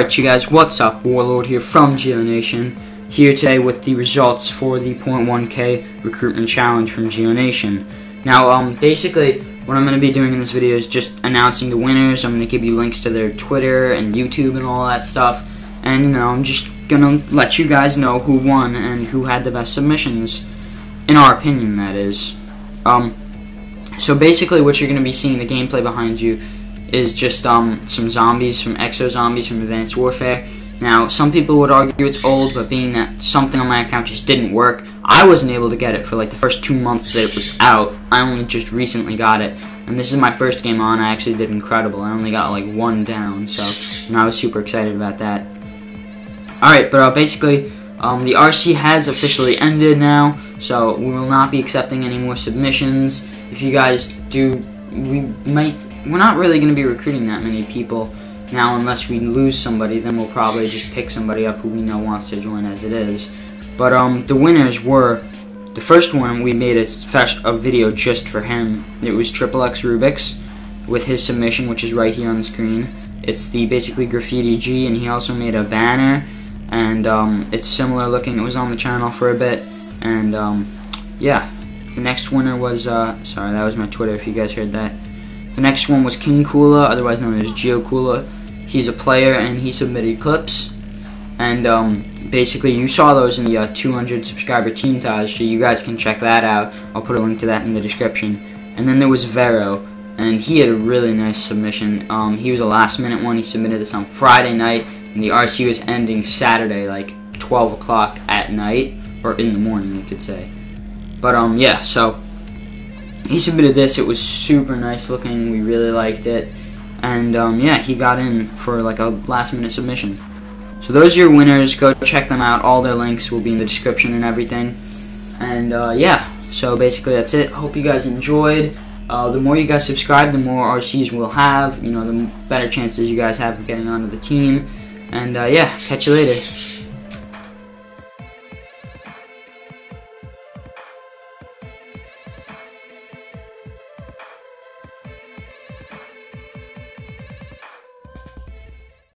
Alright you guys, what's up? Warlord here from GeoNation, here today with the results for the 0.1k recruitment challenge from GeoNation. Now basically what I'm going to be doing in this video is just announcing the winners. I'm going to give you links to their Twitter and YouTube and all that stuff, and you know, I'm just going to let you guys know who won and who had the best submissions, in our opinion that is. So basically what you're going to be seeing, the gameplay behind you, is just some zombies from Exo Zombies from Advanced Warfare. Now, some people would argue it's old, but being that something on my account just didn't work, I wasn't able to get it for like the first 2 months that it was out. I only just recently got it, and this is my first game on. I actually did incredible. I only got like one down, so you know, I was super excited about that. Alright, but basically, the RC has officially ended now, so we will not be accepting any more submissions. If you guys do, we're not really going to be recruiting that many people now unless we lose somebody. Then we'll probably just pick somebody up who we know wants to join as it is. But the winners were, the first one, we made a video just for him. It was TripleXRubex with his submission, which is right here on the screen. It's the basically graffiti G, and he also made a banner, and it's similar looking. It was on the channel for a bit, and yeah. The next winner was sorry, that was my Twitter if you guys heard that. The next one was King Kula, otherwise known as Geo Kula. He's a player and he submitted clips. And basically you saw those in the 200 subscriber team-tage, so you guys can check that out. I'll put a link to that in the description. And then there was Vero, and he had a really nice submission. He was a last-minute one. He submitted this on Friday night, and the RC was ending Saturday, like 12 o'clock at night, or in the morning you could say. But yeah, so he submitted this. It was super nice looking. We really liked it. And yeah, he got in for like a last minute submission. So those are your winners. Go check them out. All their links will be in the description and everything. And yeah, so basically that's it. Hope you guys enjoyed. The more you guys subscribe, the more RCs we'll have. You know, the better chances you guys have of getting onto the team. And yeah, catch you later.